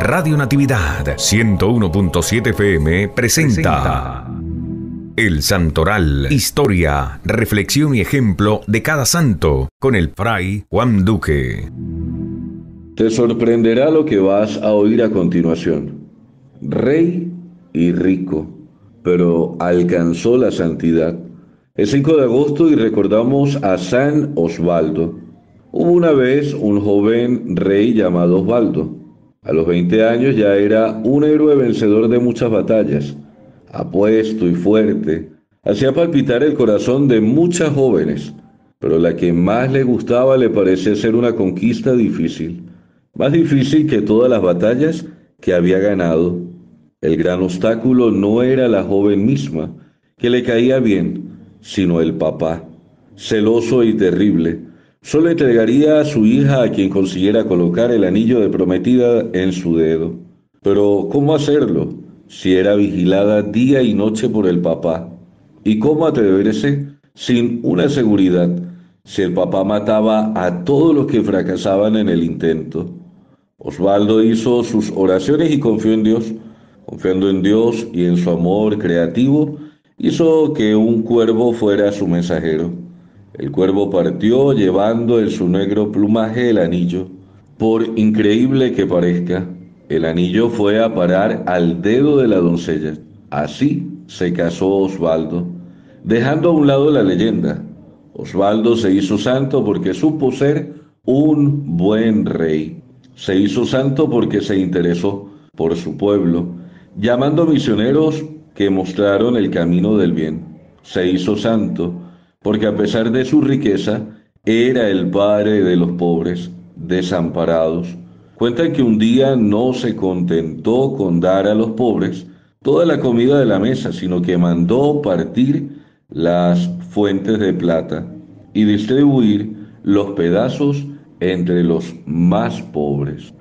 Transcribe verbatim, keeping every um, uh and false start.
Radio Natividad ciento uno punto siete F M presenta El Santoral, historia, reflexión y ejemplo de cada santo, con el fray Juan Duque. Te sorprenderá lo que vas a oír a continuación. Rey y rico, pero alcanzó la santidad. Es cinco de agosto y recordamos a San Osvaldo. Hubo una vez un joven rey llamado Osvaldo. A los veinte años ya era un héroe vencedor de muchas batallas, apuesto y fuerte. Hacía palpitar el corazón de muchas jóvenes, pero la que más le gustaba le parecía ser una conquista difícil, más difícil que todas las batallas que había ganado. El gran obstáculo no era la joven misma, que le caía bien, sino el papá, celoso y terrible. Solo entregaría a su hija a quien consiguiera colocar el anillo de prometida en su dedo. Pero ¿cómo hacerlo si era vigilada día y noche por el papá? ¿Y cómo atreverse sin una seguridad si el papá mataba a todos los que fracasaban en el intento? Osvaldo hizo sus oraciones y confió en Dios. Confiando en Dios y en su amor creativo, hizo que un cuervo fuera su mensajero. El cuervo partió llevando en su negro plumaje el anillo. Por increíble que parezca, el anillo fue a parar al dedo de la doncella. Así se casó Osvaldo. Dejando a un lado la leyenda, Osvaldo se hizo santo porque supo ser un buen rey. Se hizo santo porque se interesó por su pueblo, llamando misioneros que mostraron el camino del bien. Se hizo santo porque a pesar de su riqueza, era el padre de los pobres, desamparados. Cuentan que un día no se contentó con dar a los pobres toda la comida de la mesa, sino que mandó partir las fuentes de plata y distribuir los pedazos entre los más pobres.